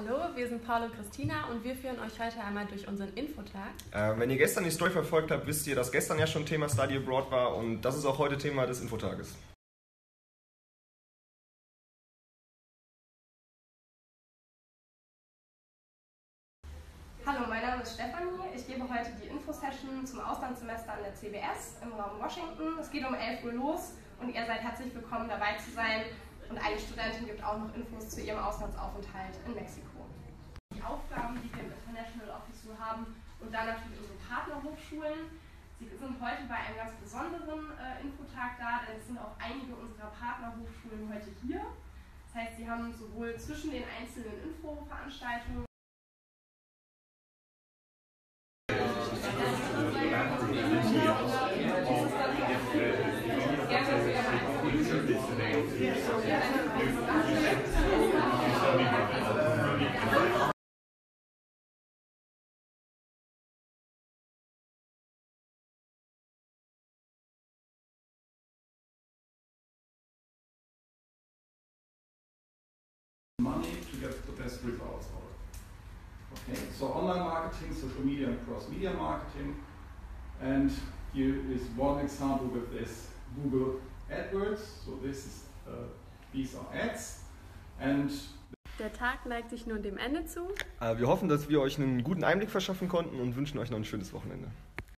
Hallo, wir sind Paul und Christina und wir führen euch heute einmal durch unseren Infotag. Wenn ihr gestern die Story verfolgt habt, wisst ihr, dass gestern ja schon Thema Study Abroad war und das ist auch heute Thema des Infotages. Hallo, mein Name ist Stephanie. Ich gebe heute die Infosession zum Auslandssemester an der CBS im Raum Washington. Es geht um 11 Uhr los und ihr seid herzlich willkommen, dabei zu sein. Und eine Studentin gibt auch noch Infos zu ihrem Auslandsaufenthalt in Mexiko. Die Aufgaben, die wir im International Office so haben und dann natürlich unsere Partnerhochschulen. Sie sind heute bei einem ganz besonderen Infotag da, denn es sind auch einige unserer Partnerhochschulen heute hier. Das heißt, sie haben sowohl zwischen den einzelnen Infoveranstaltungen money to get the best results out of it. Okay, so online marketing, social media and cross-media marketing. And here is one example with this Google AdWords. So this is these are ads. And der Tag neigt sich nun dem Ende zu. Wir hoffen, dass wir euch einen guten Einblick verschaffen konnten und wünschen euch noch ein schönes Wochenende.